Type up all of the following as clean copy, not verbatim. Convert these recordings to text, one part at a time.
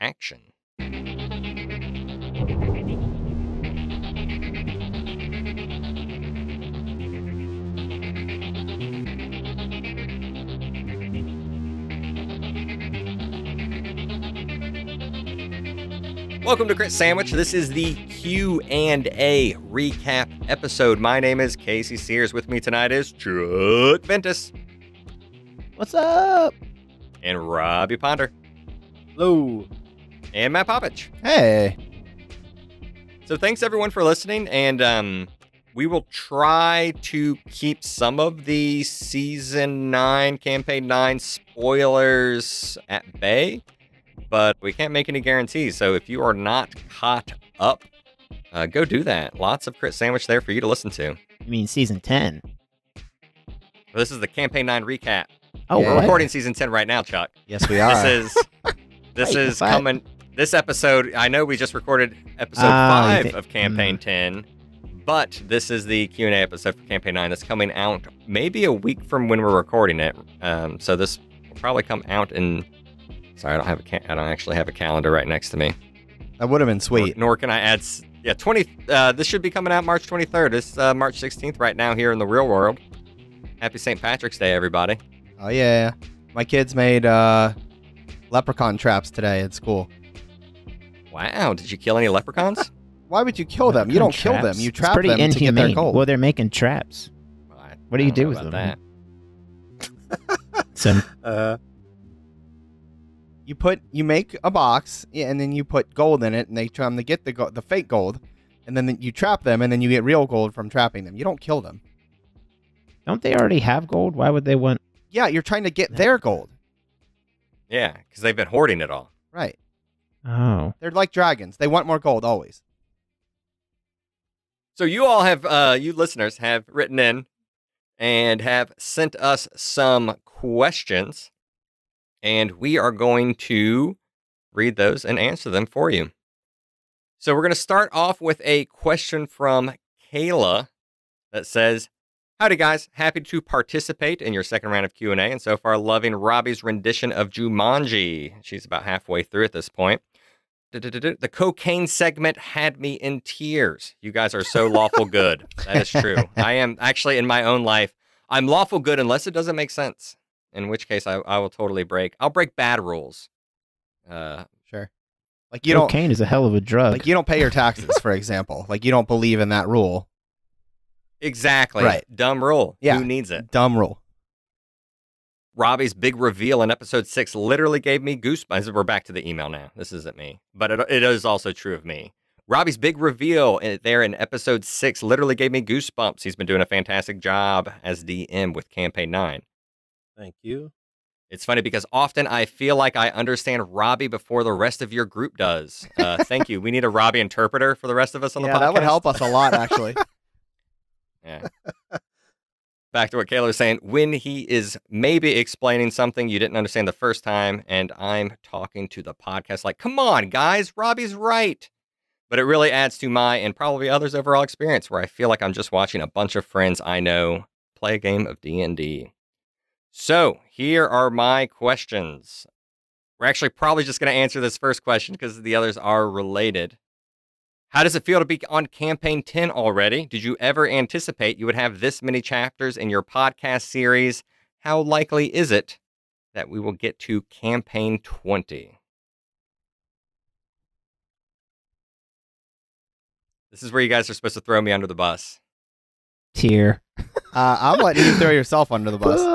action. Welcome to Crit Sandwich. This is the Q&A recap episode. My name is Casey Sears. With me tonight is Chuck Ventus. What's up? And Robbie Ponder. Hello. And Matt Popich. Hey. So thanks everyone for listening, and we will try to keep some of the Season 9, Campaign 9 spoilers at bay. But we can't make any guarantees, so if you are not caught up, go do that. Lots of Crit Sandwich there for you to listen to. You mean Season 10? Well, this is the Campaign 9 recap. Oh, yeah. We're recording Season 10 right now, Chuck. Yes, we are. This is coming. This episode, I know we just recorded episode 5 of Campaign 10, but this is the Q&A episode for Campaign 9 that's coming out maybe a week from when we're recording it. So this will probably come out in... Sorry, I don't actually have a calendar right next to me. That would have been sweet. Nor can I add... Yeah, this should be coming out March 23rd. It's March 16th right now here in the real world. Happy St. Patrick's Day, everybody. Oh, yeah. My kids made leprechaun traps today at school. Wow, did you kill any leprechauns? Why would you kill them? You don't kill them. You trap them to get their gold. Well, they're making traps. What do you do with them? You make a box, and then you put gold in it, and they try to get the fake gold, and then you trap them, and then you get real gold from trapping them. You don't kill them. Don't they already have gold? Why would they want... Yeah, you're trying to get their gold. Yeah, because they've been hoarding it all. Right. Oh. They're like dragons. They want more gold, always. So you all have, you listeners have written in and have sent us some questions. And we are going to read those and answer them for you. So we're going to start off with a question from Kayla that says, "Howdy guys, happy to participate in your second round of Q&A and so far loving Robbie's rendition of Jumanji." She's about halfway through at this point. "The cocaine segment had me in tears. You guys are so lawful good." That is true. I am actually in my own life. I'm lawful good unless it doesn't make sense. In which case, I will totally break. I'll break bad rules. Sure. Like cocaine is a hell of a drug. Like you don't pay your taxes, for example. Like you don't believe in that rule. Exactly. Right. Dumb rule. Yeah. Who needs it? Dumb rule. "Robbie's big reveal in episode 6 literally gave me goosebumps." We're back to the email now. This isn't me, but it is also true of me. "Robbie's big reveal in episode 6 literally gave me goosebumps. He's been doing a fantastic job as DM with Campaign 9. Thank you. "It's funny because often I feel like I understand Robbie before the rest of your group does." Thank you. We need a Robbie interpreter for the rest of us on the podcast. Yeah, that would help us a lot, actually. Yeah. Back to what Kayla was saying. "When he is maybe explaining something you didn't understand the first time, and I'm talking to the podcast like, come on, guys, Robbie's right. But it really adds to my and probably others' overall experience where I feel like I'm just watching a bunch of friends I know play a game of D&D. So, here are my questions." We're actually probably just going to answer this first question because the others are related. "How does it feel to be on Campaign 10 already? Did you ever anticipate you would have this many chapters in your podcast series? How likely is it that we will get to Campaign 20? This is where you guys are supposed to throw me under the bus. Here. I'm letting you throw yourself under the bus.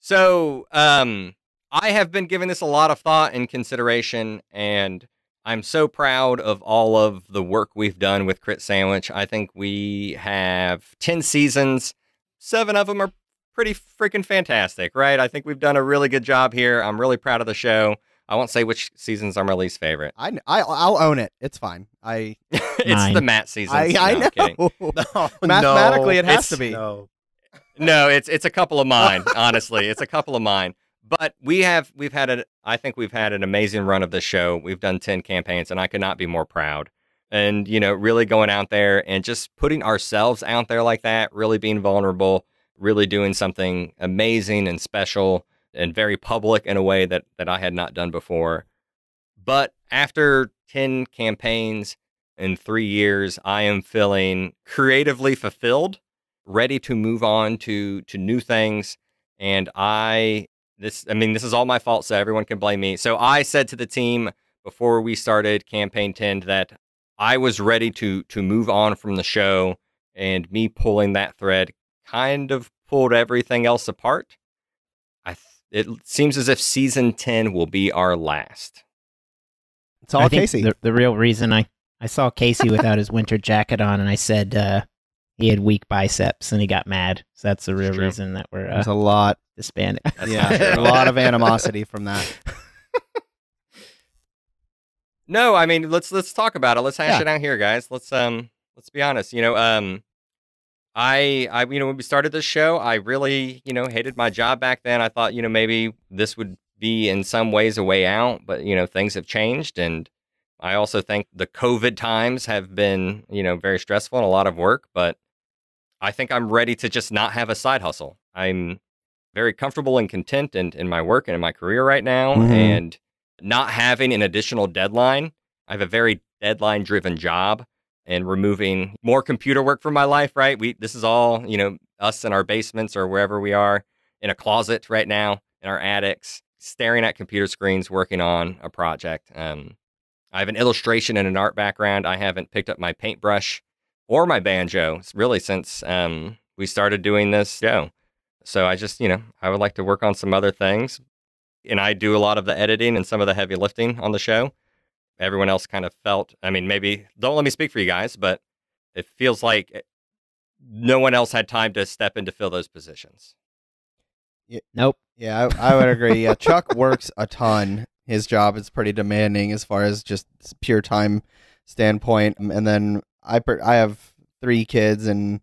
So, I have been giving this a lot of thought and consideration, and I'm so proud of all of the work we've done with Crit Sandwich. I think we have 10 seasons. 7 of them are pretty freaking fantastic, right? I think we've done a really good job here. I'm really proud of the show. I won't say which seasons are my least favorite. I'll own it. It's fine. It's the Matt seasons. I know. No, mathematically, it has to be. No. No, it's a couple of mine, honestly. It's a couple of mine. But I think we've had an amazing run of this show. We've done 10 campaigns, and I could not be more proud. And, you know, really going out there and just putting ourselves out there like that, really being vulnerable, really doing something amazing and special and very public in a way that, I had not done before. But after 10 campaigns in 3 years, I am feeling creatively fulfilled, ready to move on to new things. And this is all my fault, so everyone can blame me. So I said to the team before we started Campaign 10 that I was ready to move on from the show, and me pulling that thread kind of pulled everything else apart. It seems as if season 10 will be our last. It's all Casey. The real reason I saw Casey without his winter jacket on, and I said he had weak biceps, and he got mad. So that's the real reason that we're there's a lot disbanded. Yeah, a lot of animosity from that. No, I mean, let's talk about it. Let's hash it out here, guys. Let's be honest. You know, I when we started this show, I really, hated my job back then. I thought, maybe this would be in some ways a way out, but things have changed, and I also think the COVID times have been, very stressful and a lot of work, but I think I'm ready to just not have a side hustle. I'm very comfortable and content in my work and in my career right now, and not having an additional deadline. I have a very deadline-driven job, and removing more computer work from my life, right? This is all, us in our basements or wherever we are, in a closet right now, in our attics, staring at computer screens, working on a project. I have an illustration and an art background. I haven't picked up my paintbrush or my banjo really since we started doing this show. So I just, I would like to work on some other things. And I do a lot of the editing and some of the heavy lifting on the show. Everyone else kind of felt, maybe, don't let me speak for you guys, but it feels like no one else had time to step in to fill those positions. Yeah, nope. Yeah, I would agree. Yeah, Chuck works a ton. His job is pretty demanding as far as just pure time standpoint. And then I have 3 kids, and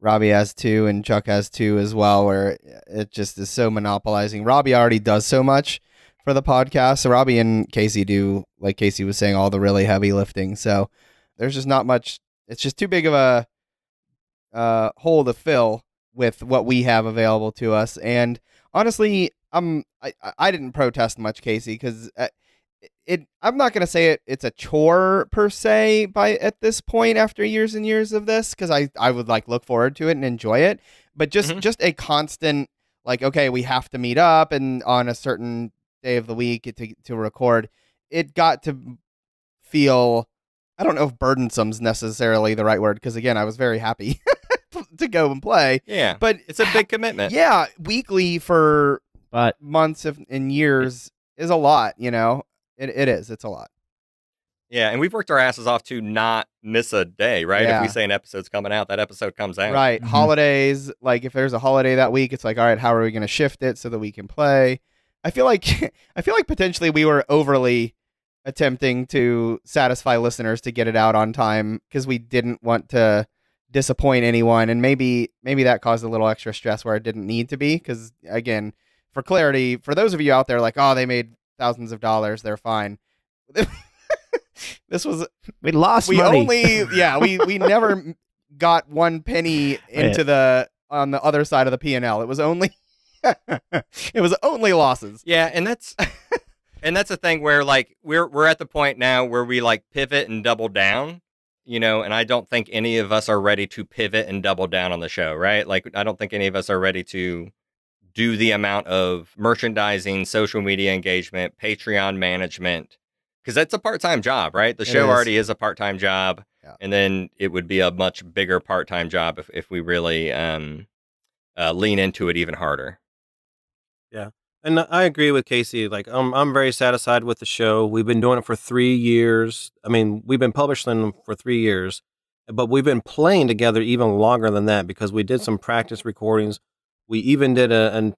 Robbie has 2, and Chuck has 2 as well, where it just is so monopolizing. Robbie already does so much for the podcast. So Robbie and Casey do, like Casey was saying, all the really heavy lifting. So there's just not much. It's just too big of a hole to fill with what we have available to us. And honestly, I didn't protest much, Casey, because I'm not going to say it's a chore per se at this point after years and years of this, because I would look forward to it and enjoy it. But just a constant, okay, we have to meet up and on a certain day of the week to record. It got to feel, I don't know if burdensome's necessarily the right word, because again, I was very happy to go and play. Yeah, but it's a big commitment. Yeah, weekly for... But months and years is a lot, It is. It's a lot. Yeah, and we've worked our asses off to not miss a day, right? Yeah. If we say an episode's coming out, that episode comes out. Right. Mm-hmm. Holidays, if there's a holiday that week, it's all right, how are we going to shift it so that we can play? I feel like potentially we were overly attempting to satisfy listeners to get it out on time because we didn't want to disappoint anyone, and maybe that caused a little extra stress where it didn't need to be, because again, for clarity, for those of you out there oh, they made thousands of dollars, they're fine. We lost money. We never got 1 penny into on the other side of the P&L. It was only losses. Yeah, and that's a thing where we're at the point now where we pivot and double down, and I don't think any of us are ready to pivot and double down on the show, right? I don't think any of us are ready to do the amount of merchandising, social media engagement, Patreon management, because that's a part-time job, right? The show already is a part-time job, and then it would be a much bigger part-time job if we really lean into it even harder. Yeah, and I agree with Casey. I'm very satisfied with the show. We've been doing it for 3 years. I mean, we've been publishing them for 3 years, but we've been playing together even longer than that because we did some practice recordings. We even did a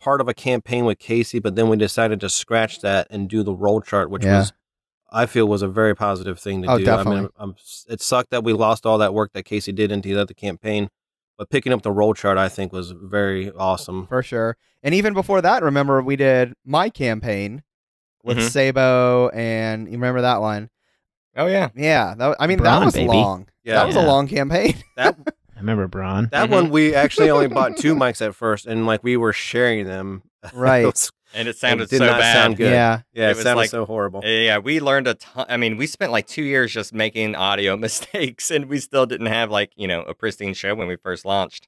part of a campaign with Casey, but then we decided to scratch that and do the roll chart, which I feel was a very positive thing to do. Definitely. I mean, it sucked that we lost all that work that Casey did into the other campaign, but picking up the roll chart, I think, was very awesome. For sure. And even before that, remember, we did my campaign with Sabo, and you remember that one? Oh, yeah. Yeah. That was long. Yeah. That was a long campaign. That I remember Braun. That one, we actually only bought two mics at first, and like we were sharing them. Right. And it sounded so bad. Sound good. Yeah. Yeah, it sounded like, so horrible. Yeah, we learned a ton. I mean, we spent like 2 years just making audio mistakes, and we still didn't have like, you know, a pristine show when we first launched.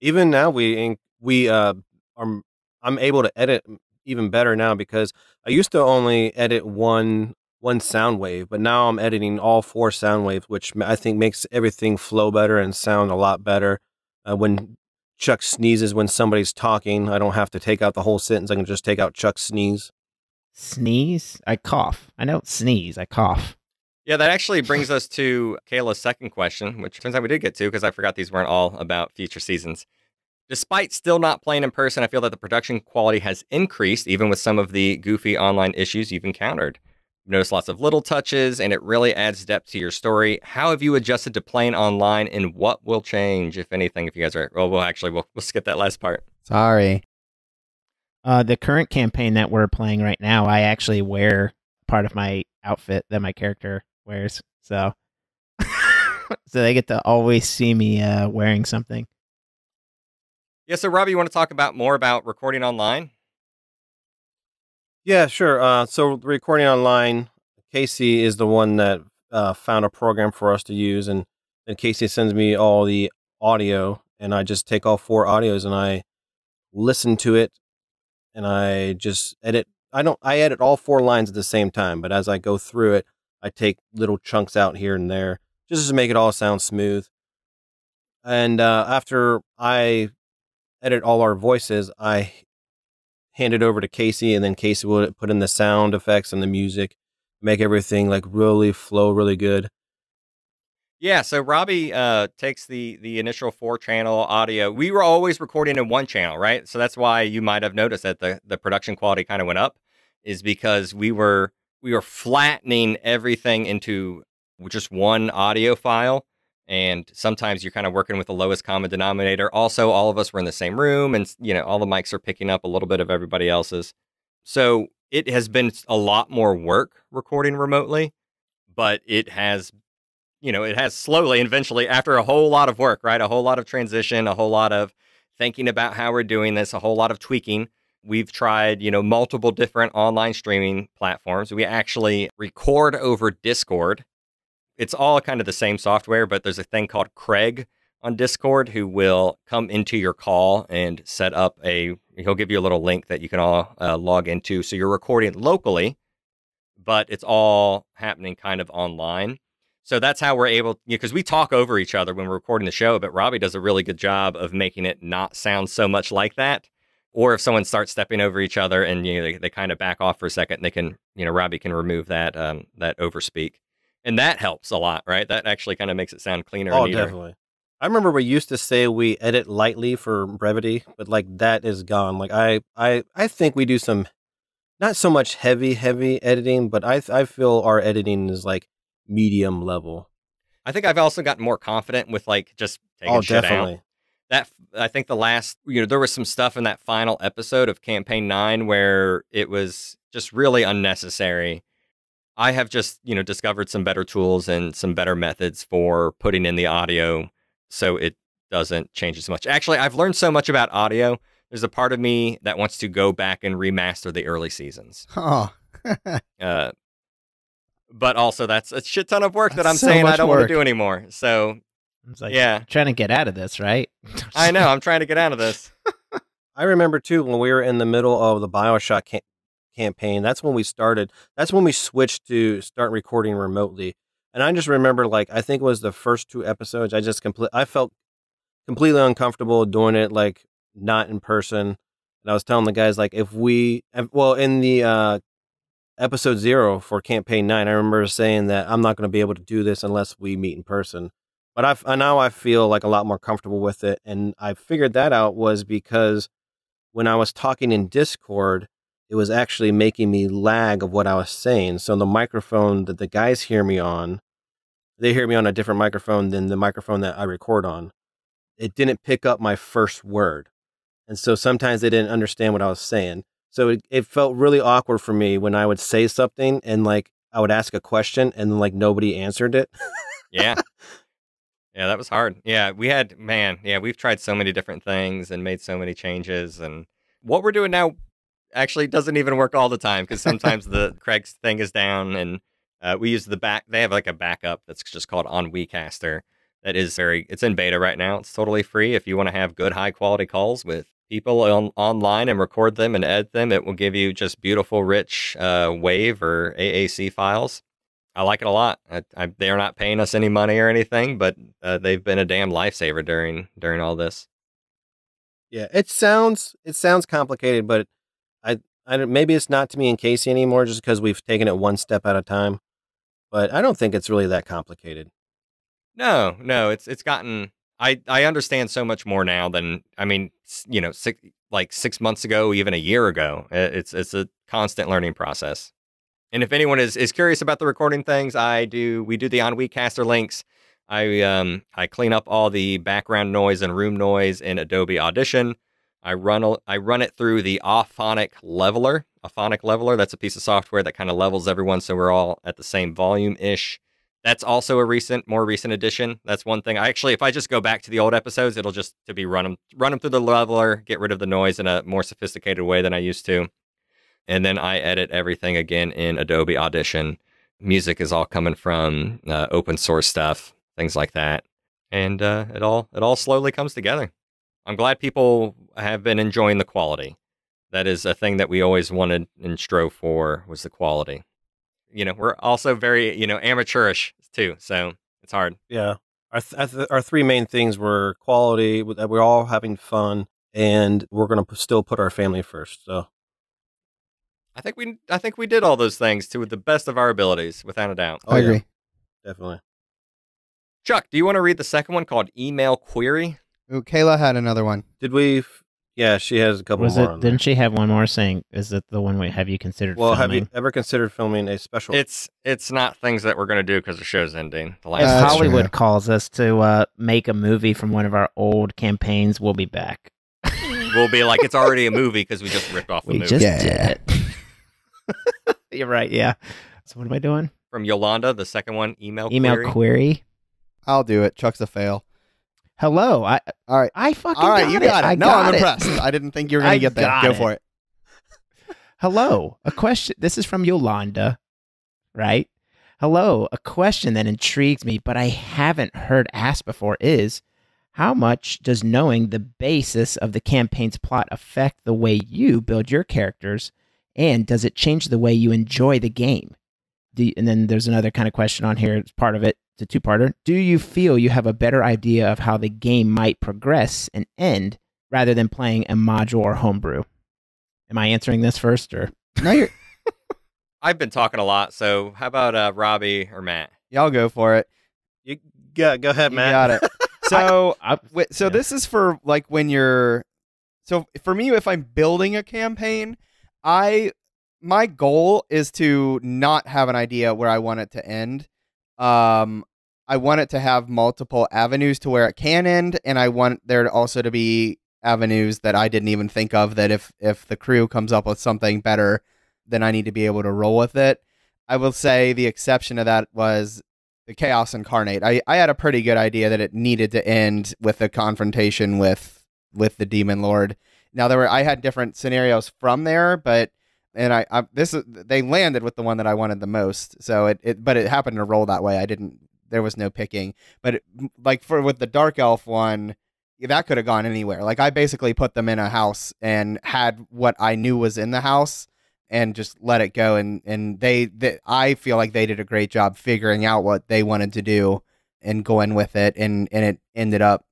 Even now, I'm able to edit even better now, because I used to only edit one sound wave, but now I'm editing all four sound waves, which I think makes everything flow better and sound a lot better. When Chuck sneezes when somebody's talking, I don't have to take out the whole sentence. I can just take out Chuck sneeze. Sneeze? I cough. I don't sneeze. I cough. Yeah, that actually brings us to Kayla's second question, which turns out we did get to, because I forgot these weren't all about future seasons. Despite still not playing in person, I feel that the production quality has increased, even with some of the goofy online issues you've encountered. You've noticed lots of little touches, and it really adds depth to your story. How have you adjusted to playing online, and what will change, if anything, if you guys are... Well, we'll skip that last part. Sorry. The current campaign that we're playing right now, I actually wear part of my outfit that my character wears, so... So they get to always see me wearing something. Yeah, so Robbie, you want to talk about more about recording online? Yeah, sure. So recording online, Casey is the one that found a program for us to use, and then Casey sends me all the audio, and I just take all four audios and I listen to it, and I just edit. I edit all four lines at the same time, but as I go through it, I take little chunks out here and there just to make it all sound smooth. And after I edit all our voices, I hand it over to Casey, and then Casey will put in the sound effects and the music, make everything like really flow really good. Yeah, so Robbie takes the initial 4-channel audio. We were always recording in 1 channel, right? So that's why you might have noticed that the production quality kind of went up, is because we were flattening everything into just one audio file. And sometimes you're kind of working with the lowest common denominator. Also, all of us were in the same room, and, you know, all the mics are picking up a little bit of everybody else's. So it has been a lot more work recording remotely, but it has, you know, it has slowly and eventually, after a whole lot of work, right? A whole lot of transition, a whole lot of thinking about how we're doing this, a whole lot of tweaking. We've tried, you know, multiple different online streaming platforms. We actually record over Discord. It's all kind of the same software, but there's a thing called Craig on Discord who will come into your call and set up he'll give you a little link that you can all log into. So you're recording locally, but it's all happening kind of online. So that's how we're able, because we talk over each other when we're recording the show, but Robbie does a really good job of making it not sound so much like that. Or if someone starts stepping over each other and, you know, they kind of back off for a second, they can, you know, Robbie can remove that, that overspeak. And that helps a lot, right? That actually kind of makes it sound cleaner. Oh, definitely. I remember we used to say we edit lightly for brevity, but like that is gone. Like I think we do some, not so much heavy editing, but I feel our editing is like medium level. I think I've also gotten more confident with like just taking shit out. That I think the last, you know, there was some stuff in that final episode of Campaign 9 where it was just really unnecessary. I have just, you know, discovered some better tools and some better methods for putting in the audio so it doesn't change as much. Actually, I've learned so much about audio. There's a part of me that wants to go back and remaster the early seasons. Oh. But also that's a shit ton of work that I'm saying I don't want to do anymore. So it's like, yeah. I'm trying to get out of this, right? I know. I'm trying to get out of this. I remember too, when we were in the middle of the BioShock campaign, that's when we started. That's when we switched to start recording remotely. And I just remember, like, I think it was the first 2 episodes. I felt completely uncomfortable doing it, like, not in person. And I was telling the guys, like, in the episode 0 for Campaign 9, I remember saying that I'm not going to be able to do this unless we meet in person. But now I feel like a lot more comfortable with it. And I figured that out was because when I was talking in Discord, it was actually making me lag of what I was saying. So the microphone that the guys hear me on, they hear me on a different microphone than the microphone that I record on. It didn't pick up my first word. And so sometimes they didn't understand what I was saying. So it felt really awkward for me when I would say something and like I would ask a question and like nobody answered it. Yeah. Yeah, that was hard. Yeah, we had, man, yeah, we've tried so many different things and made so many changes. And what we're doing now actually doesn't even work all the time because sometimes the Craig's thing is down and we use the back. They have like a backup that's just called On WeCaster. That is very, it's in beta right now. It's totally free. If you want to have good, high quality calls with people online and record them and edit them, it will give you just beautiful, rich WAV or AAC files. I like it a lot. They're not paying us any money or anything, but they've been a damn lifesaver during all this. Yeah, it sounds complicated, but I maybe it's not to me and Casey anymore just because we've taken it one step at a time. But I don't think it's really that complicated. No, it's gotten. I understand so much more now than, I mean, you know, like 6 months ago, even a year ago. It's a constant learning process. And if anyone is curious about the recording things, we do the On WeCaster links. I clean up all the background noise and room noise in Adobe Audition. I run it through the Auphonic leveler. Auphonic leveler, that's a piece of software that kind of levels everyone so we're all at the same volume-ish. That's also a more recent addition. That's one thing. If I just go back to the old episodes, it'll just to be run them through the leveler, get rid of the noise in a more sophisticated way than I used to. And then I edit everything again in Adobe Audition. Music is all coming from open source stuff, things like that. And it all slowly comes together. I'm glad people have been enjoying the quality. That is a thing that we always wanted and strove for was the quality. You know, we're also very, you know, amateurish too, so it's hard. Yeah. Our three main things were quality, that we're all having fun, and we're going to still put our family first. So I think we did all those things to the best of our abilities, without a doubt. I agree. Yeah, definitely. Chuck, do you want to read the second one called Email Query? Ooh, Kayla had another one. Did we? Yeah, she has a couple more. Didn't she have one more saying, is it the one we have you considered filming? Well, have you ever considered filming a special? It's not things that we're going to do because the show's ending. If Hollywood calls us to make a movie from one of our old campaigns, we'll be back. We'll be like, it's already a movie because we just ripped off the movie. We just did it. You're right, yeah. So what am I doing? From Yolanda, the second one, email query. I'll do it. Chuck's a fail. Hello. All right. I fucking got it. All right, you got it. No, I'm impressed. I didn't think you were going to get that. Go for it. Hello. A question. This is from Yolanda, right? Hello. A question that intrigues me, but I haven't heard asked before is, how much does knowing the basis of the campaign's plot affect the way you build your characters? And does it change the way you enjoy the game? And then there's another kind of question on here. It's part of it. It's a two-parter. Do you feel you have a better idea of how the game might progress and end rather than playing a module or homebrew? Am I answering this first or? No, you're. I've been talking a lot. So how about Robbie or Matt? Y'all go for it. You go ahead, Matt. You got it. So this is for like when you're. So for me, if I'm building a campaign. My goal is to not have an idea where I want it to end. I want it to have multiple avenues to where it can end, and I want there to also to be avenues that I didn't even think of, that if the crew comes up with something better, then I need to be able to roll with it. I will say the exception to that was the Chaos Incarnate. I had a pretty good idea that it needed to end with a confrontation with the Demon Lord. Now I had different scenarios from there, but they landed with the one that I wanted the most. So it happened to roll that way. There was no picking. But with the Dark Elf one, that could have gone anywhere. Like I basically put them in a house and had what I knew was in the house and just let it go. And I feel like they did a great job figuring out what they wanted to do and going with it. And it ended up.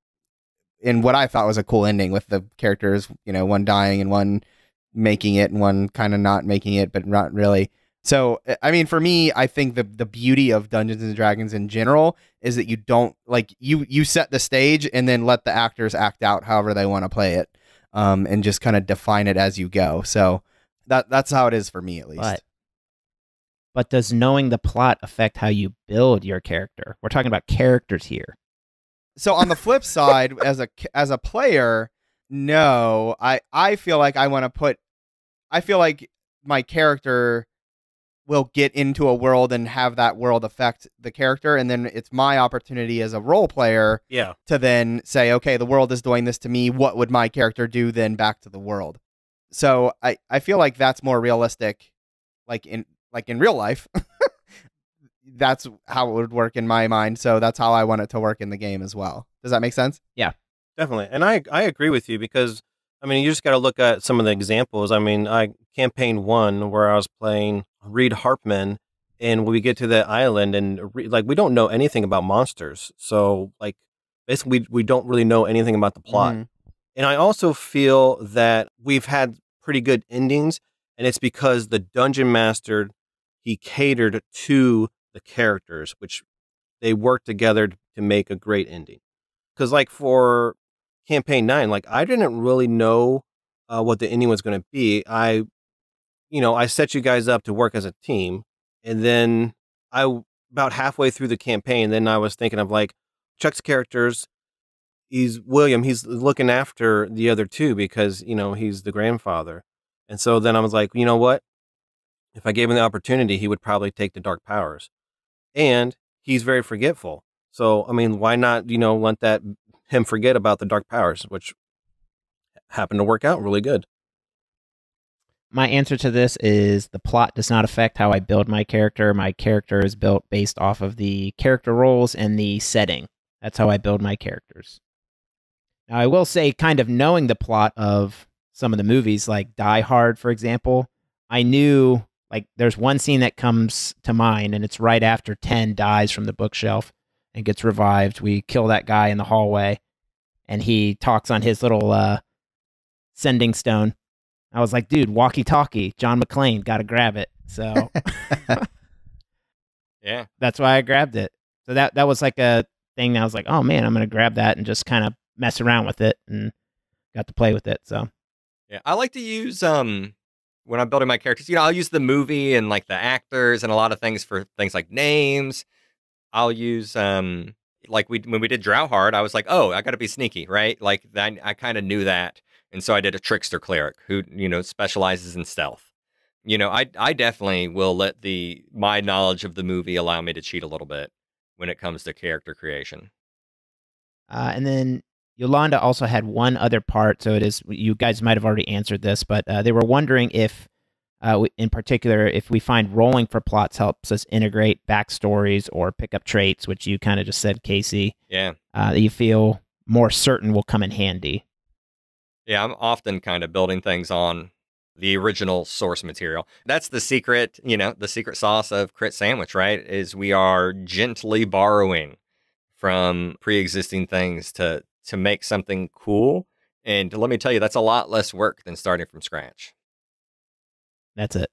And what I thought was a cool ending with the characters, you know, one dying and one making it and one kind of not making it, but not really. So, I mean, for me, I think the beauty of Dungeons and Dragons in general is that you don't like you set the stage and then let the actors act out however they want to play it and just kind of define it as you go. So that's how it is for me, at least. But does knowing the plot affect how you build your character? We're talking about characters here. So on the flip side, as a player, no, I feel like my character will get into a world and have that world affect the character. And then it's my opportunity as a role player to then say, okay, the world is doing this to me. What would my character do then back to the world? So I feel like that's more realistic, like in real life. That's how it would work in my mind. So that's how I want it to work in the game as well. Does that make sense? Yeah, definitely. And I agree with you because, I mean, you just got to look at some of the examples. I mean, Campaign 1, where I was playing Reed Harpman, and we get to the island and we don't know anything about monsters. So basically we don't really know anything about the plot. Mm. And I also feel that we've had pretty good endings, and it's because the dungeon master, he catered to the characters, which they work together to make a great ending. Because for Campaign 9, I didn't really know what the ending was going to be. I set you guys up to work as a team, and then about halfway through the campaign, then I was thinking of Chuck's characters. He's looking after the other two because he's the grandfather, and so then I was like, you know what? If I gave him the opportunity, he would probably take the dark powers, and he's very forgetful. So I mean, why not let him forget about the dark powers, which happened to work out really good. My answer to this is the plot does not affect how I build my character. My character is built based off of the character roles and the setting. That's how I build my characters. Now, I will say, kind of knowing the plot of some of the movies, like Die Hard, for example, I knew, there's one scene that comes to mind, and it's right after 10 dies from the bookshelf and gets revived. We kill that guy in the hallway, and he talks on his little sending stone. I was like, dude, walkie-talkie, John McClane, gotta grab it. So, yeah, that's why I grabbed it. So that was a thing that I was like, oh man, I'm gonna grab that and just kind of mess around with it, and got to play with it. So, yeah, I like to use when I'm building my characters, I'll use the movie and the actors and a lot of things for things like names. I'll use when we did Drowheart, I was like, oh, I gotta be sneaky, right? I kind of knew that. And so I did a trickster cleric who, specializes in stealth. I definitely will let my knowledge of the movie allow me to cheat a little bit when it comes to character creation. And then Yolanda also had one other part. So you guys might have already answered this, but they were wondering if, in particular, if we find rolling for plots helps us integrate backstories or pick up traits, which you kind of just said, Casey. Yeah. That you feel more certain will come in handy. Yeah, I'm often kind of building things on the original source material. That's the secret, the secret sauce of Crit Sandwich, right? Is we are gently borrowing from pre-existing things to make something cool. And let me tell you, that's a lot less work than starting from scratch. That's it.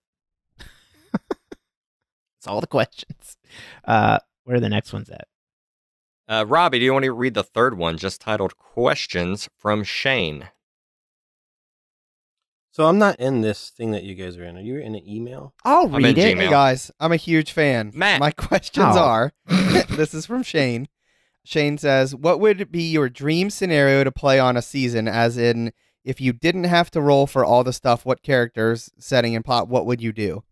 That's all the questions. Where are the next ones at? Robbie, do you want to read the third one, just titled Questions from Shane? So I'm not in this thing that you guys are in. Are you in an email? I'll read it. Hey guys, I'm a huge fan. Matt. My questions are, this is from Shane. Shane says, what would be your dream scenario to play on a season? As in, if you didn't have to roll for all the stuff, what characters, setting, and plot, what would you do?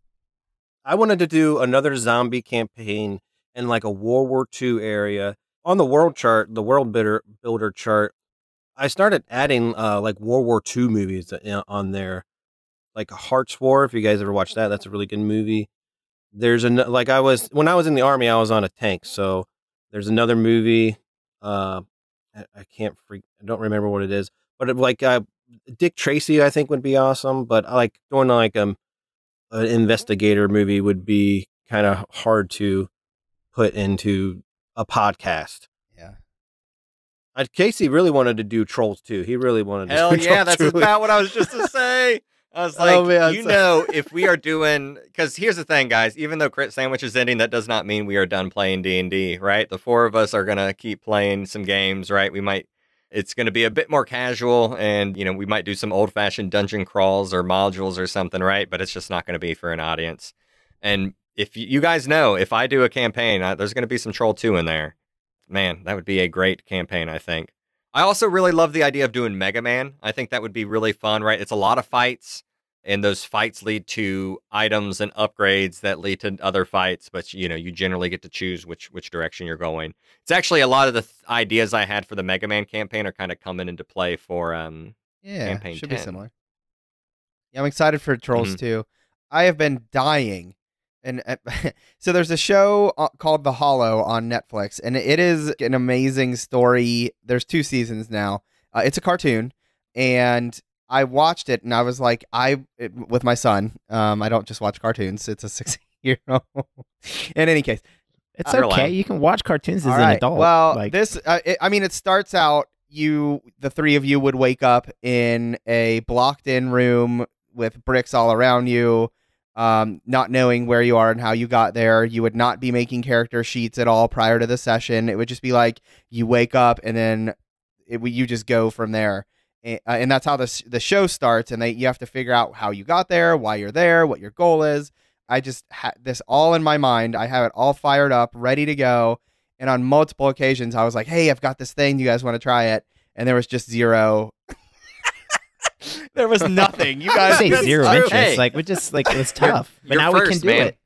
I wanted to do another zombie campaign in a World War II area. On the world chart, the world builder chart, I started adding World War II movies on there, like Hearts War. If you guys ever watched that, that's a really good movie. There's when I was in the army, I was on a tank. So there's another movie. I don't remember what it is, but Dick Tracy, I think, would be awesome. But doing an investigator movie would be kind of hard to put into a podcast. Casey really wanted to do Trolls 2. He really wanted to do Trolls 2. Hell yeah, that's about what I was just to say. I was like, if we are doing... Because here's the thing, guys. Even though Crit Sandwich is ending, that does not mean we are done playing D&D, right? The four of us are going to keep playing some games, right? We might... It's going to be a bit more casual, and, we might do some old-fashioned dungeon crawls or modules or something, right? But it's just not going to be for an audience. And if you guys know, if I do a campaign, there's going to be some Troll 2 in there. Man, that would be a great campaign, I think. I also really love the idea of doing Mega Man. I think that would be really fun, right? It's a lot of fights. And those fights lead to items and upgrades that lead to other fights. But, you know, you generally get to choose which direction you're going. It's actually a lot of the ideas I had for the Mega Man campaign are kind of coming into play for Campaign 10. Yeah, should be similar. Yeah, I'm excited for Trolls 2. I have been dying. And so there's a show called The Hollow on Netflix, and it is an amazing story. There's 2 seasons now. It's a cartoon, and I watched it, and I was like, with my son, I don't just watch cartoons. It's a 6-year-old. In any case, it's okay. You can watch cartoons as an adult. Well, like... it starts out, the 3 of you would wake up in a blocked-in room with bricks all around you. Not knowing where you are and how you got there. You would not be making character sheets at all prior to the session. It would just be like you wake up and then you just go from there. And that's how the show starts. And you have to figure out how you got there, why you're there, what your goal is. I just had this all in my mind. I have it all fired up, ready to go. And on multiple occasions, I was like, hey, I've got this thing. You guys want to try it? And there was just zero... There was nothing. You guys say zero interest. Hey. Like we just like it was tough, but now first, we can do it.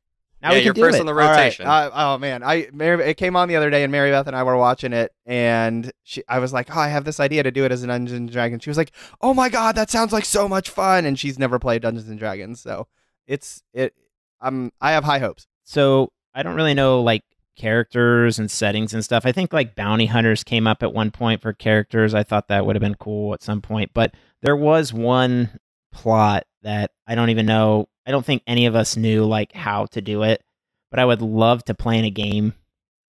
Now we can do it. You're first on the rotation. Right. Oh man, it came on the other day, and Mary Beth and I were watching it, and I was like, oh, I have this idea to do it as a Dungeons and Dragons. She was like, oh my god, that sounds like so much fun, and she's never played Dungeons and Dragons, so I have high hopes. So I don't really know like characters and settings and stuff. I think like bounty hunters came up at one point for characters. I thought that would have been cool at some point, but there was one plot that I don't even know. I don't think any of us knew like how to do it, but I would love to play in a game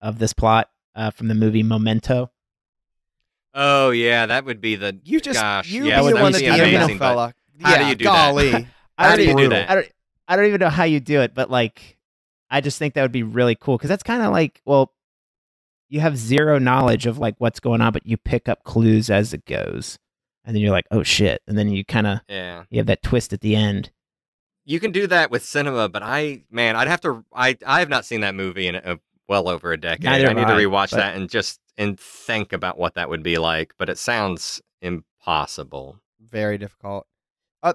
of this plot from the movie Memento. Oh yeah, that would be the amazing fella. How do you do that? How do you do that? I don't even know how you do it, but like. I just think that would be really cool because that's kind of like, well, you have zero knowledge of like what's going on, but you pick up clues as it goes. And then you're like, oh shit. And then you kind of, you have that twist at the end. You can do that with cinema, but I have not seen that movie in well over a decade. I need to rewatch that and think about what that would be like, but it sounds impossible. Very difficult.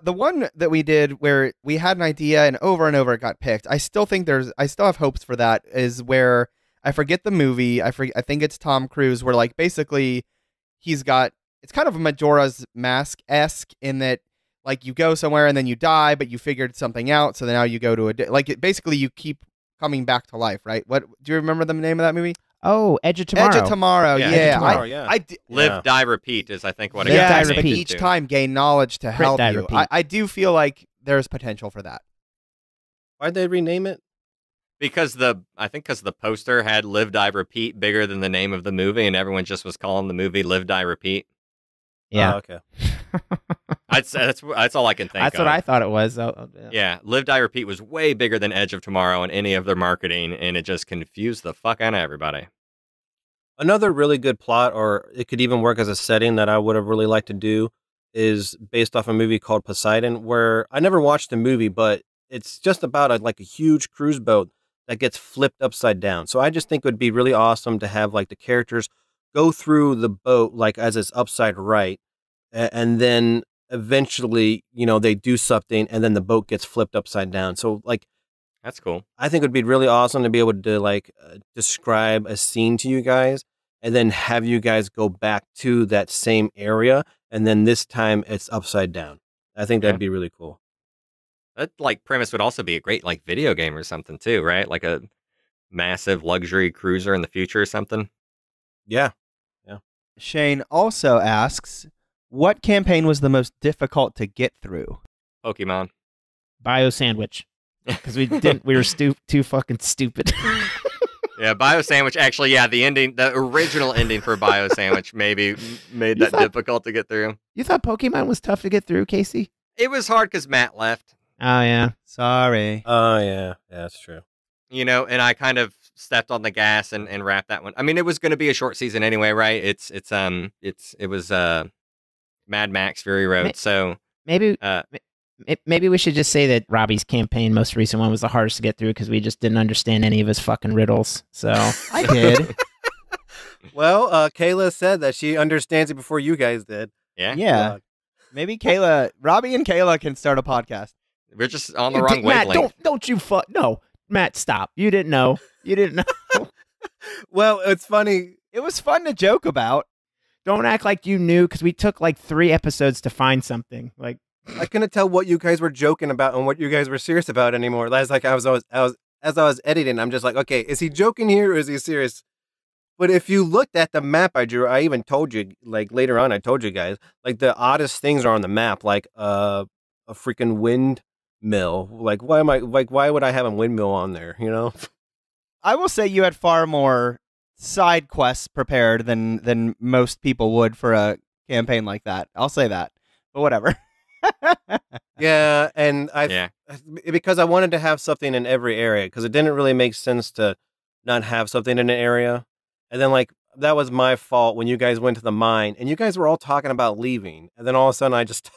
The one that we did where we had an idea and over it got picked. I still have hopes for that. Is where I forget the movie. I think it's Tom Cruise. Where like basically he's got it's kind of a Majora's Mask-esque in that like you go somewhere and then you die, but you figured something out. So then now you go to basically you keep coming back to life, right? What do you remember the name of that movie? Oh, Edge of Tomorrow. Edge of Tomorrow, yeah. Live, die, repeat is, I think, what it is. Yeah, die, repeat. Each time gain knowledge to help you. I do feel like there's potential for that. Why'd they rename it? Because I think the poster had Live, Die, Repeat bigger than the name of the movie, and everyone just was calling the movie Live, Die, Repeat. Yeah. Oh, okay. That's all I can think of. That's what I thought it was. Oh, yeah, Live, Die, Repeat was way bigger than Edge of Tomorrow and any of their marketing, and it just confused the fuck out of everybody. Another really good plot, or it could even work as a setting that I would have really liked to do, is based off a movie called Poseidon, where I never watched the movie, but it's just about a huge cruise boat that gets flipped upside down. So I just think it would be really awesome to have like the characters go through the boat like as it's upside right, and then eventually, you know, they do something and then the boat gets flipped upside down. So like, that's cool. I think it would be really awesome to be able to like describe a scene to you guys and then have you guys go back to that same area. And then this time it's upside down. I think that'd be really cool. That like premise would also be a great like video game or something too, right? Like a massive luxury cruiser in the future or something. Yeah. Yeah. Shane also asks, what campaign was the most difficult to get through? Pokemon. Bio Sandwich. Because we were too fucking stupid. Yeah, Bio Sandwich. Actually, yeah, the original ending for Bio Sandwich maybe made that difficult to get through. You thought Pokemon was tough to get through, Casey? It was hard because Matt left. Oh, yeah. Sorry. Oh, yeah. Yeah, that's true. You know, and I kind of stepped on the gas and wrapped that one. I mean, it was going to be a short season anyway, right? It was Mad Max Fury Road. So maybe we should just say that Robbie's campaign, most recent one, was the hardest to get through because we just didn't understand any of his fucking riddles. So I did. Well, Kayla said that she understands it before you guys did. Yeah. Maybe Robbie and Kayla can start a podcast. We're just on the wrong wavelength. Matt, don't you fuck. No, Matt, stop. You didn't know. You didn't know. Well, it's funny. It was fun to joke about. Don't act like you knew, because we took like 3 episodes to find something. Like, I couldn't tell what you guys were joking about and what you guys were serious about anymore. That's like as I was editing, I'm just like, okay, is he joking here or is he serious? But if you looked at the map I drew, I even told you, like later on, I told you guys, like the oddest things are on the map, like a freaking windmill. Like, why would I have a windmill on there? You know, I will say you had far more side quests prepared than most people would for a campaign like that. I'll say that, but whatever. Yeah, and because I wanted to have something in every area, because it didn't really make sense to not have something in an area. And then, like, that was my fault when you guys went to the mine and you guys were all talking about leaving, and then all of a sudden I just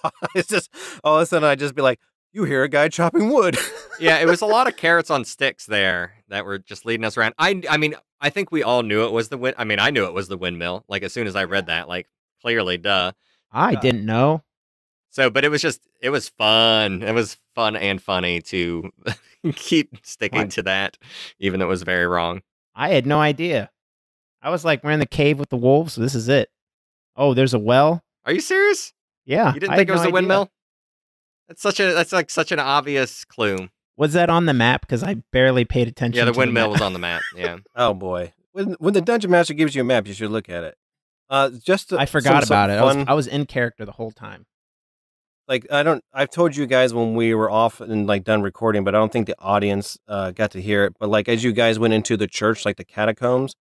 be like, you hear a guy chopping wood. Yeah, it was a lot of carrots on sticks there that were just leading us around. I mean, I think we all knew it was the wind. I mean, I knew it was the windmill. Like, as soon as I read that, like, clearly, duh. I didn't know. So, but it was fun. It was fun and funny to keep sticking to that, even though it was very wrong. I had no idea. I was like, we're in the cave with the wolves, so this is it. Oh, there's a well. Are you serious? Yeah. You didn't think it was a windmill? That's like such an obvious clue. Was that on the map? Because I barely paid attention. Yeah, the windmill was on the map. Yeah. Oh boy. When the dungeon master gives you a map, you should look at it. I forgot about it. I was in character the whole time. Like, I've told you guys when we were off and like done recording, but I don't think the audience got to hear it. But like, as you guys went into the church, like the catacombs,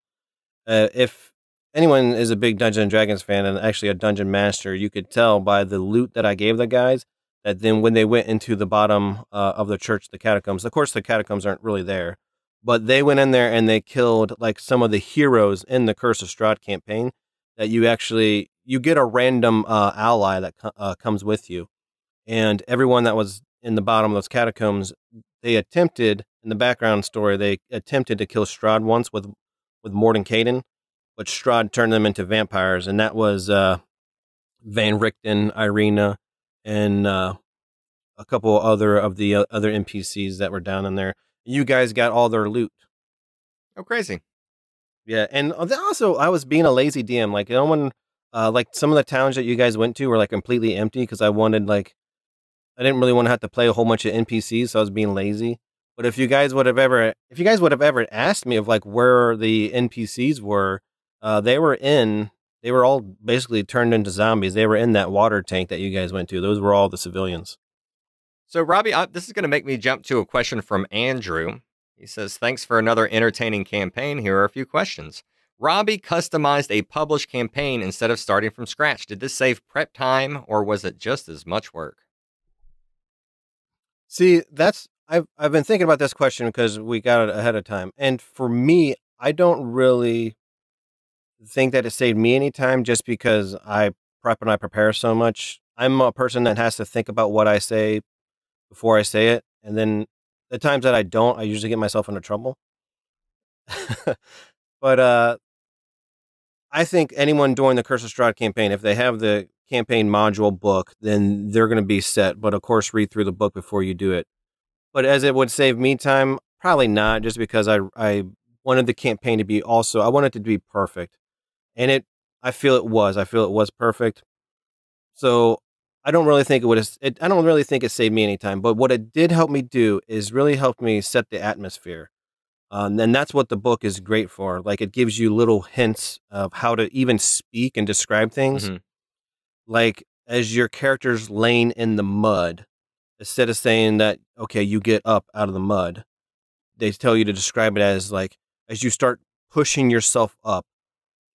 if anyone is a big Dungeons and Dragons fan and actually a dungeon master, you could tell by the loot that I gave the guys that then when they went into the bottom of the church, the catacombs, of course the catacombs aren't really there, but they went in there and they killed like some of the heroes in the Curse of Strahd campaign that you get a random ally that comes with you. And everyone that was in the bottom of those catacombs, they attempted, in the background story, they attempted to kill Strahd once with Mordenkaden, but Strahd turned them into vampires, and that was Van Richten, Irina, and a couple other of the other NPCs that were down in there. You guys got all their loot. Oh, crazy. Yeah, and also, I was being a lazy DM. Like, no one... like some of the towns that you guys went to were like completely empty because I didn't really want to have to play a whole bunch of NPCs, so I was being lazy. But if you guys would have ever, asked me of like where the NPCs were, they were all basically turned into zombies. They were in that water tank that you guys went to. Those were all the civilians. So Robbie, this is going to make me jump to a question from Andrew. He says, "Thanks for another entertaining campaign. Here are a few questions. Robbie customized a published campaign instead of starting from scratch. Did this save prep time, or was it just as much work?" See, I've been thinking about this question because we got it ahead of time. And for me, I don't really think that it saved me any time just because I prep and I prepare so much. I'm a person that has to think about what I say before I say it. And then the times that I don't, I usually get myself into trouble. But I think anyone doing the Curse of Strahd campaign, if they have the campaign module book, then they're going to be set. But of course, read through the book before you do it. But as it would save me time, probably not, just because I wanted the campaign to be I wanted it to be perfect. And I feel it was perfect. So I don't really think I don't really think it saved me any time. But what it did help me do is really helped me set the atmosphere. And that's what the book is great for. Like, it gives you little hints of how to even speak and describe things. Mm-hmm. Like, as your character's laying in the mud, instead of saying that, okay, you get up out of the mud, they tell you to describe it as, like, as you start pushing yourself up,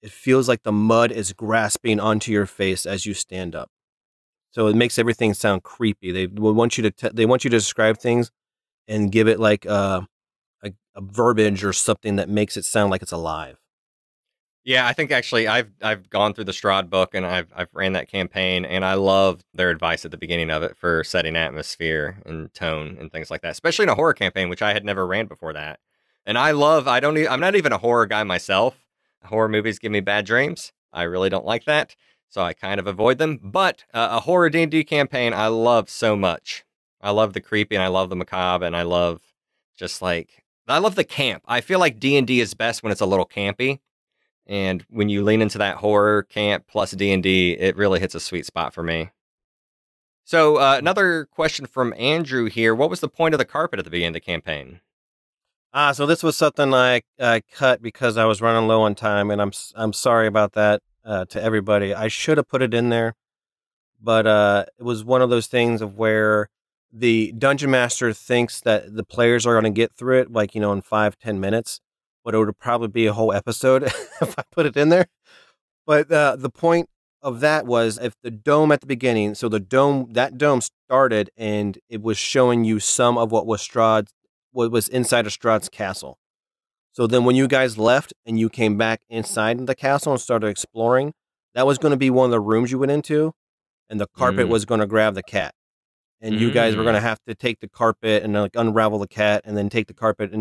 it feels like the mud is grasping onto your face as you stand up. So it makes everything sound creepy. They want you to describe things and give it, like, a verbiage or something that makes it sound like it's alive. Yeah, I think actually I've gone through the Strahd book and I've ran that campaign, and I love their advice at the beginning of it for setting atmosphere and tone and things like that, especially in a horror campaign, which I had never ran before that. And I'm not even a horror guy myself. Horror movies give me bad dreams. I really don't like that, so I kind of avoid them. But a horror D&D campaign I love so much. I love the creepy and I love the macabre and I love just like, I love the camp. I feel like D&D is best when it's a little campy. And when you lean into that horror camp plus D&D, it really hits a sweet spot for me. So another question from Andrew here. What was the point of the carpet at the beginning of the campaign? So this was something I cut because I was running low on time, and I'm sorry about that to everybody. I should have put it in there, but it was one of those things of where the dungeon master thinks that the players are going to get through it, like, you know, in 5-10 minutes, but it would probably be a whole episode if I put it in there. But the point of that was if the dome at the beginning, so the dome, that dome started and it was showing you some of what was Strahd's, what was inside of Strahd's castle. So then when you guys left and you came back inside the castle and started exploring, that was going to be one of the rooms you went into, and the carpet was going to grab the cat. And you guys were going to have to take the carpet and like unravel the cat and then take the carpet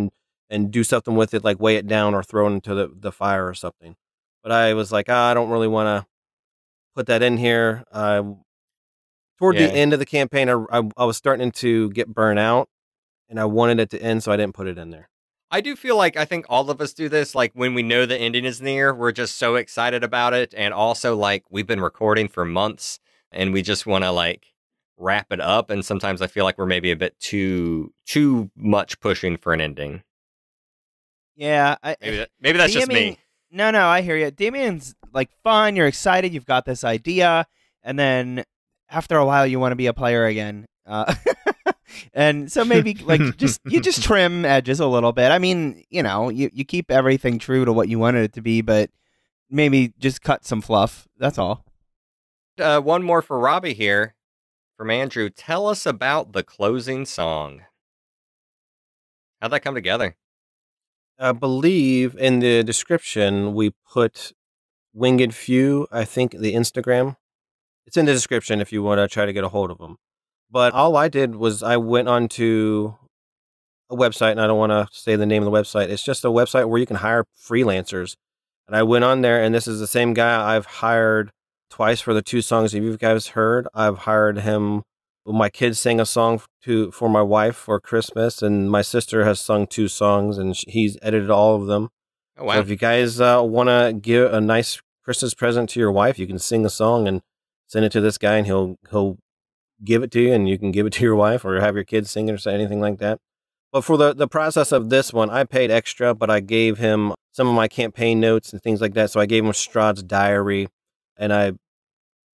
and do something with it, like weigh it down or throw it into the fire or something. But I was like, I don't really want to put that in here. Toward the end of the campaign, I was starting to get burnt out. And I wanted it to end, so I didn't put it in there. I do feel like I think all of us do this. Like when we know the ending is near, we're just so excited about it. And also like we've been recording for months and we just want to like wrap it up. And sometimes I feel like we're maybe a bit too much pushing for an ending. Yeah. Maybe that's just me. No, I hear you. Damien's like fun. You're excited. You've got this idea. And then after a while, you want to be a player again. And so maybe like you just trim edges a little bit. I mean, you know, you keep everything true to what you wanted it to be, but maybe just cut some fluff. That's all. One more for Robbie here from Andrew. Tell us about the closing song. How'd that come together? I believe in the description we put Winged Few, I think the Instagram. It's in the description if you want to try to get a hold of them. But all I did was I went onto a website, and I don't want to say the name of the website. It's just a website where you can hire freelancers. And I went on there, and this is the same guy I've hired twice for the two songs that you guys heard. I've hired him. My kids sang a song for my wife for Christmas, and my sister has sung two songs, and he's edited all of them. Oh, wow. So if you guys want to give a nice Christmas present to your wife, you can sing a song and send it to this guy, and he'll give it to you, and you can give it to your wife or have your kids sing it or say anything like that. But for the process of this one, I paid extra, but I gave him some of my campaign notes and things like that. So I gave him Strahd's diary, and I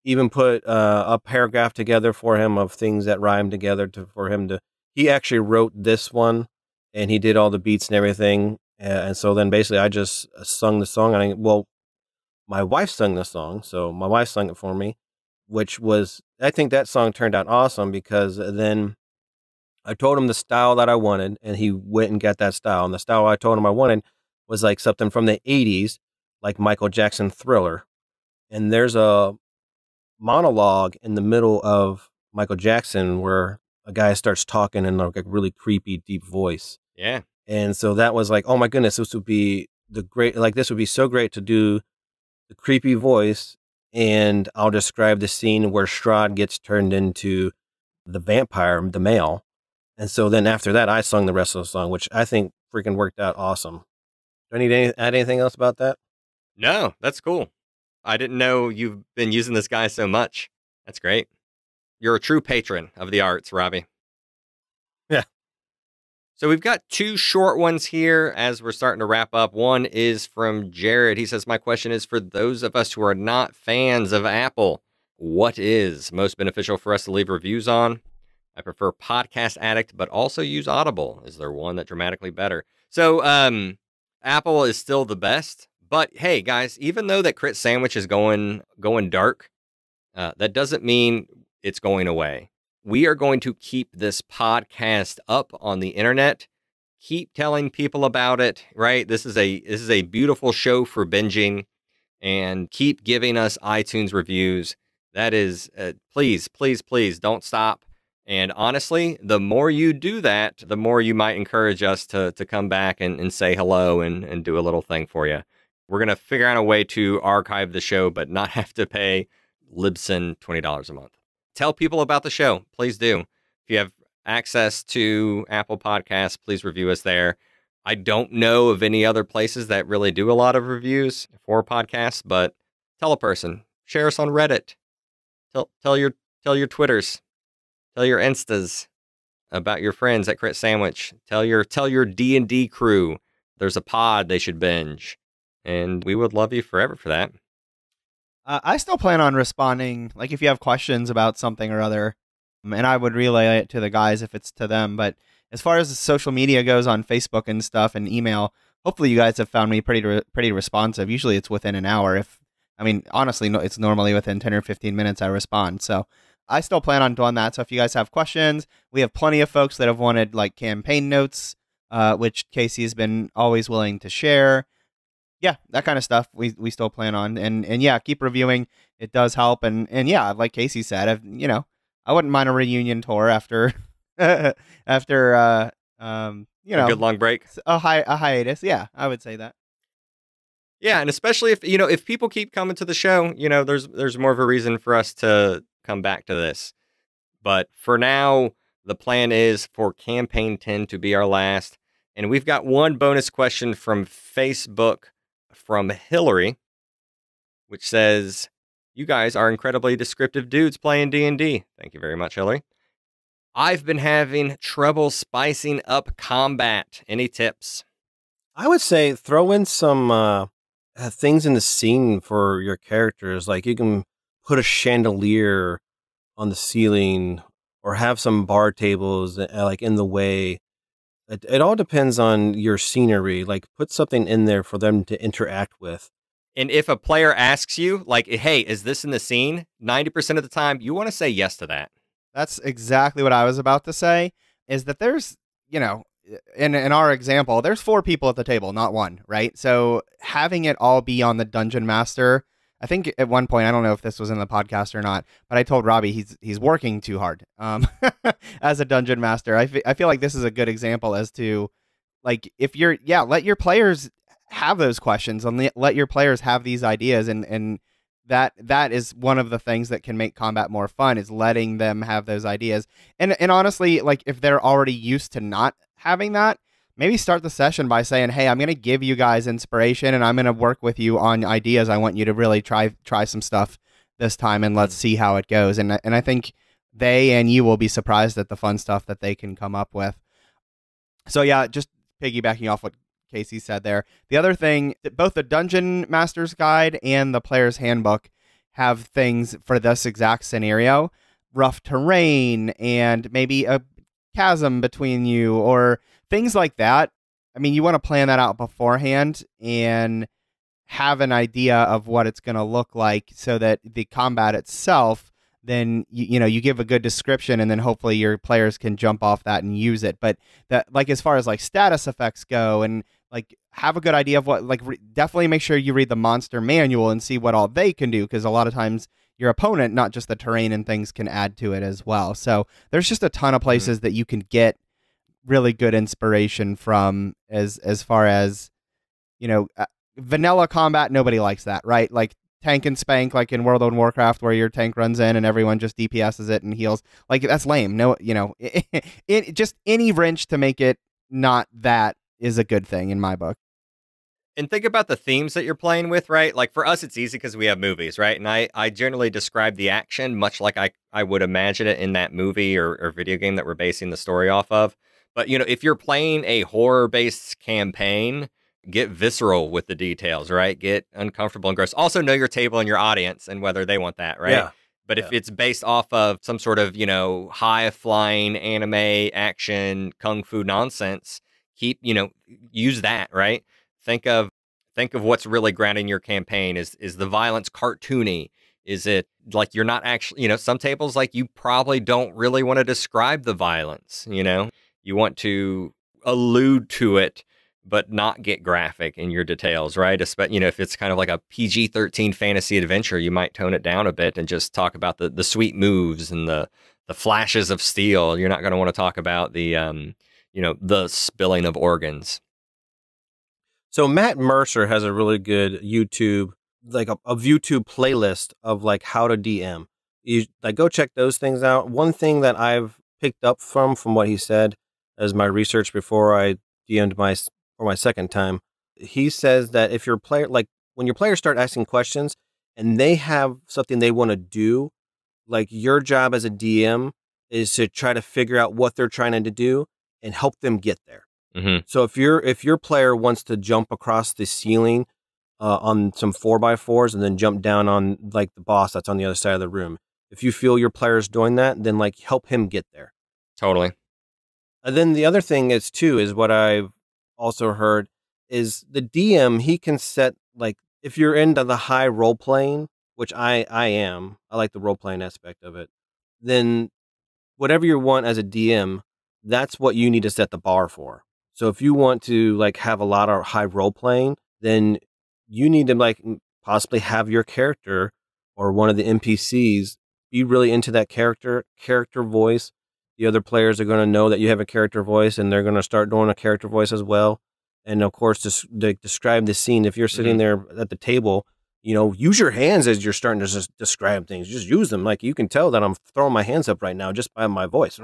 even put a paragraph together for him of things that rhyme together for him to, he actually wrote this one and he did all the beats and everything. And so then basically I just sung the song, and my wife sung the song. So my wife sung it for me, which was, I think that song turned out awesome because then I told him the style that I wanted, and he went and got that style. And the style I told him I wanted was like something from the 80s, like Michael Jackson Thriller. And there's a monologue in the middle of Michael Jackson where a guy starts talking in like a really creepy, deep voice. Yeah. And so that was like, oh my goodness, this would be this would be so great to do the creepy voice. And I'll describe the scene where Strahd gets turned into the vampire, the male. And so then after that, I sung the rest of the song, which I think freaking worked out awesome. Do I need to add anything else about that? No, that's cool. I didn't know you've been using this guy so much. That's great. You're a true patron of the arts, Robbie. Yeah. So we've got two short ones here as we're starting to wrap up. One is from Jared. He says, my question is for those of us who are not fans of Apple, what is most beneficial for us to leave reviews on? I prefer Podcast Addict, but also use Audible. Is there one that's dramatically better? So Apple is still the best, but hey guys, even though that Crit Sandwich is going dark, that doesn't mean it's going away. We are going to keep this podcast up on the internet. Keep telling people about it, right? This is a beautiful show for binging, and keep giving us iTunes reviews. That is, please, please, please don't stop. And honestly, the more you do that, the more you might encourage us to come back and say hello and do a little thing for you. We're going to figure out a way to archive the show, but not have to pay Libsyn $20 a month. Tell people about the show. Please do. If you have access to Apple Podcasts, please review us there. I don't know of any other places that really do a lot of reviews for podcasts, but tell a person, share us on Reddit, tell your Twitters, tell your Instas about your friends at Crit Sandwich, tell your D&D crew there's a pod they should binge, and we would love you forever for that. I still plan on responding, like if you have questions about something or other, and I would relay it to the guys if it's to them. But as far as the social media goes on Facebook and stuff and email, hopefully you guys have found me pretty responsive. Usually it's within an hour. Honestly, it's normally within 10 or 15 minutes I respond. So I still plan on doing that. So if you guys have questions, we have plenty of folks that have wanted like campaign notes, which Casey has been always willing to share. Yeah, that kind of stuff we still plan on. And yeah, keep reviewing. It does help. And yeah, like Casey said, I wouldn't mind a reunion tour after, a good long break, a hiatus. Yeah, I would say that. Yeah. And especially if people keep coming to the show, there's more of a reason for us to come back to this. But for now, the plan is for Campaign 10 to be our last. And we've got one bonus question from Facebook, from Hillary, which says, you guys are incredibly descriptive dudes playing D&D. Thank you very much, Hillary. I've been having trouble spicing up combat. Any tips? I would say throw in some things in the scene for your characters. Like you can put a chandelier on the ceiling or have some bar tables like in the way. It all depends on your scenery. Like, put something in there for them to interact with. And if a player asks you, like, hey, is this in the scene? 90% of the time, you want to say yes to that. That's exactly what I was about to say, is that there's, in our example, there's 4 people at the table, not 1, right? So having it all be on the Dungeon Master, I think at one point, I don't know if this was in the podcast or not, but I told Robbie he's working too hard as a Dungeon Master. I feel like this is a good example as to, like, if you're, yeah, let your players have those questions and let your players have these ideas. And that is one of the things that can make combat more fun, is letting them have those ideas. And honestly, like, if they're already used to not having that, maybe start the session by saying, hey, I'm going to give you guys inspiration and I'm going to work with you on ideas. I want you to really try some stuff this time and let's see how it goes. And I think they and you will be surprised at the fun stuff that they can come up with. So yeah, just piggybacking off what Casey said there. The other thing, both the Dungeon Master's Guide and the Player's Handbook have things for this exact scenario. Rough terrain and maybe a chasm between you or things like that. I mean, you want to plan that out beforehand and have an idea of what it's going to look like so that the combat itself, then, you give a good description and then hopefully your players can jump off that and use it. But that, like, as far as like status effects go and like have a good idea of what, like definitely make sure you read the monster manual and see what all they can do. Cause a lot of times your opponent, not just the terrain and things, can add to it as well. So there's just a ton of places that you can get really good inspiration from as far as, vanilla combat. Nobody likes that, right? Like tank and spank, like in World of Warcraft, where your tank runs in and everyone just DPSs it and heals. Like, that's lame. No, just any wrench to make it not that is a good thing in my book. And think about the themes that you're playing with, right? Like for us, it's easy because we have movies, right? And I generally describe the action much like I would imagine it in that movie or video game that we're basing the story off of. But, if you're playing a horror-based campaign, get visceral with the details, right? Get uncomfortable and gross. Also know your table and your audience and whether they want that, right? Yeah. But if it's based off of some sort of, high-flying anime, action, kung fu nonsense, keep, use that, right? Think of what's really grounding your campaign. Is the violence cartoony? Is it like you're not actually, some tables like you probably don't really want to describe the violence, You want to allude to it, but not get graphic in your details, right? Especially, if it's kind of like a PG-13 fantasy adventure, you might tone it down a bit and just talk about the sweet moves and the flashes of steel. You're not going to want to talk about the, the spilling of organs. So Matt Mercer has a really good YouTube, like a YouTube playlist of like how to DM. Go check those things out. One thing that I've picked up from what he said as my research before I DM'd my second time. He says that if your player, like when your players start asking questions and they have something they want to do, like your job as a DM is to try to figure out what they're trying to do and help them get there. Mm-hmm. So if your player wants to jump across the ceiling on some 4x4s and then jump down on like the boss that's on the other side of the room, if you feel your player's doing that, then like help him get there. Totally. And then the other thing is too, is what I've also heard is the DM, he can set, like if you're into the high role playing, which I am, I like the role playing aspect of it, then whatever you want as a DM, that's what you need to set the bar for. So if you want to like have a lot of high role playing, then you need to like possibly have your character or one of the NPCs be really into that character voice. The other players are going to know that you have a character voice and they're going to start doing a character voice as well. And of course, describe the scene. If you're sitting mm-hmm. there at the table, you know, use your hands as you're starting to just describe things. Just use them. Like you can tell that I'm throwing my hands up right now just by my voice.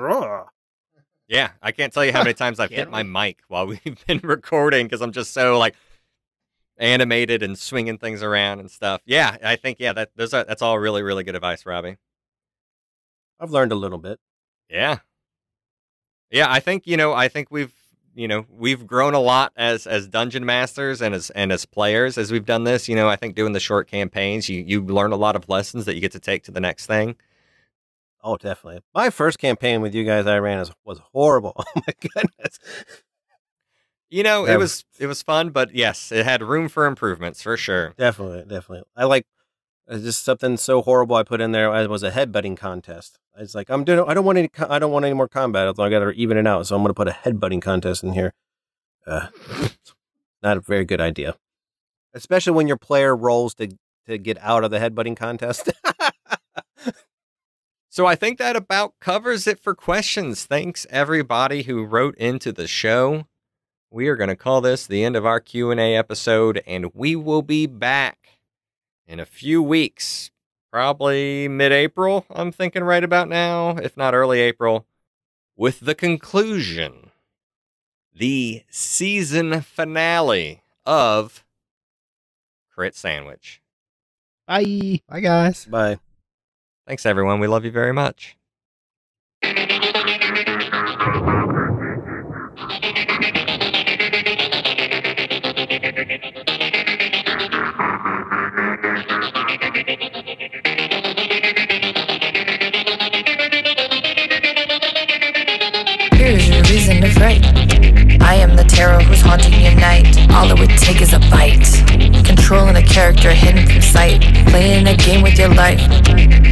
Yeah. I can't tell you how many times I've hit my mic while we've been recording because I'm just so like animated and swinging things around and stuff. Yeah. I think, yeah, that's all really, really good advice, Robbie. I've learned a little bit. Yeah. Yeah. I think we've grown a lot as dungeon masters and as players as we've done this. You know, I think doing the short campaigns, you learn a lot of lessons that you get to take to the next thing. Oh, definitely. My first campaign with you guys I ran was horrible. Oh my goodness. You know, it was fun, but yes, it had room for improvements for sure. Definitely. It's just something so horrible I put in there. It was a headbutting contest. It's like I don't want any more combat. I got to even it out, so I'm going to put a headbutting contest in here. Not a very good idea, especially when your player rolls to get out of the headbutting contest. So I think that about covers it for questions. Thanks everybody who wrote into the show. We are going to call this the end of our Q&A episode, and we will be back in a few weeks, probably mid-April, I'm thinking right about now, if not early April, with the conclusion, the season finale of Crit Sandwich. Bye. Bye, guys. Bye. Thanks, everyone. We love you very much. Reason to fright. I am the terror who's haunting your night. All it would take is a bite. Controlling a character hidden from sight. Playing a game with your life.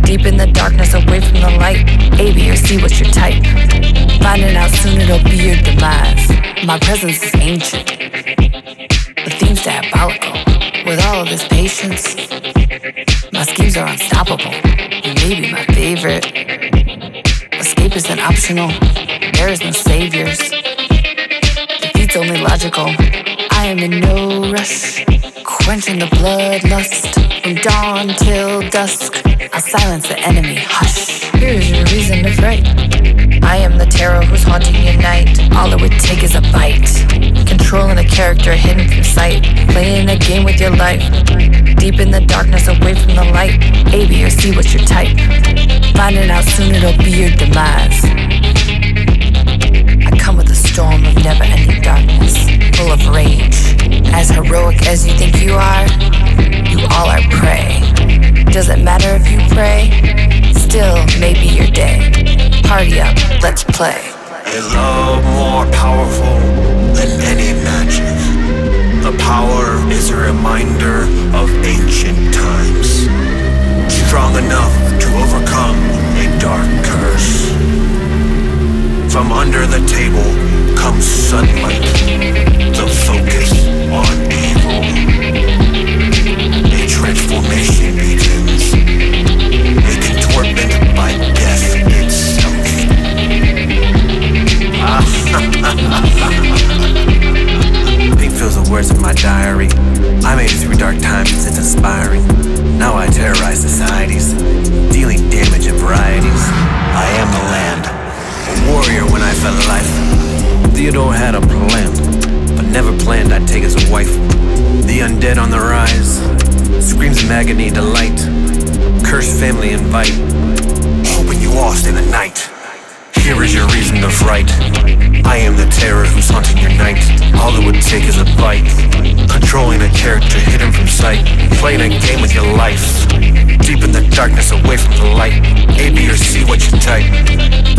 Deep in the darkness, away from the light. A, B, or C, what's your type? Finding out soon it'll be your demise. My presence is ancient. The theme's diabolical. With all of this patience, my schemes are unstoppable. You may be my favorite. Escape isn't optional. There is no saviors. Defeat's only logical. I am in no rush. Quenching the bloodlust. From dawn till dusk, I silence the enemy. Hush. Here is your reason to fright. I am the terror who's haunting your night. All it would take is a bite. Controlling a character hidden from sight. Playing a game with your life. Deep in the darkness, away from the light. A, B, or C, what's your type? Finding out soon it'll be your demise. With a storm of never-ending darkness, full of rage. As heroic as you think you all are prey. Doesn't matter if you pray, still may be your day. Party up, let's play. A love more powerful than any magic. The power is a reminder of ancient times. Strong enough to overcome a dark curse. From under the table comes sunlight, the focus on evil. A transformation begins, making torment by death itself. Pink fills the words of my diary. I made it through dark times, it's inspiring. Now I terrorize societies, dealing damage in varieties. I am the land. warrior when I fell in life. Theodore had a plan, but never planned I'd take his wife. The undead on the rise, screams of agony, delight. Cursed family invite, hoping you lost in the night. Here is your reason to fright. I am the terror who's haunting your night. All it would take is a bite. Controlling a character hidden from sight. Playing a game with your life. Deep in the darkness, away from the light. A, B, or C, what you type.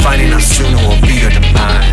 Finding out soon it will be your demise.